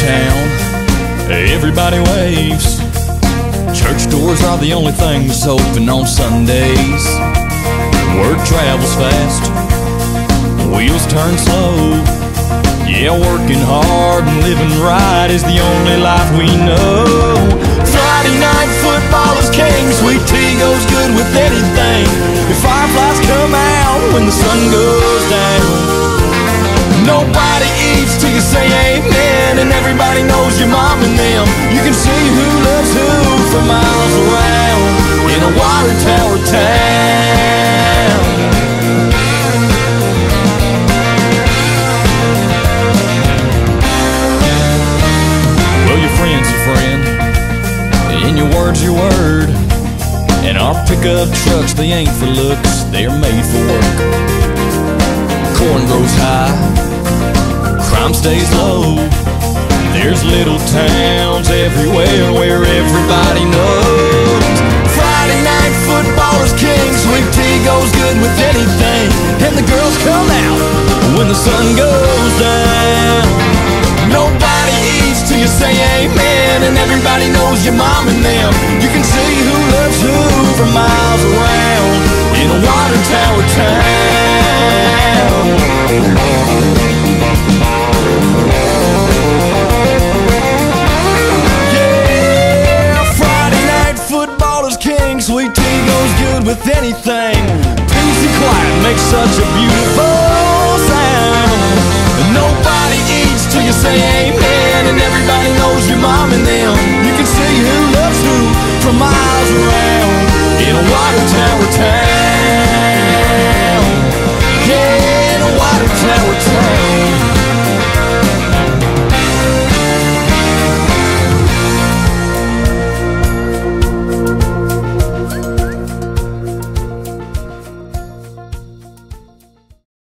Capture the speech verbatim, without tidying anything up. town, everybody waves. Church doors are the only things open on Sundays. Word travels fast, wheels turn slow. Yeah, working hard and living right is the only life we know. Friday night football is king, sweet tea goes good with anything. The fireflies come out when the sun goes down. Nobody eats till you say amen, and everybody knows your mom and them. You can see who loves who for miles around in a water tower town. Well, your friend's your friend, and your word's your word. And our pickup trucks, they ain't for looks, they're made for work. Corn grows high, crime stays low. There's little towns everywhere where everybody knows. Friday night football is king, sweet tea goes good with anything. And the girls come out when the sun goes down. Nobody eats till you say amen, and everybody knows your mom and them. You can see who loves who for miles around in a water tower town. Sweet tea goes good with anything. Peace and quiet makes such a beautiful sound. Nobody eats till you say amen, and everybody knows your mom and them. You can see who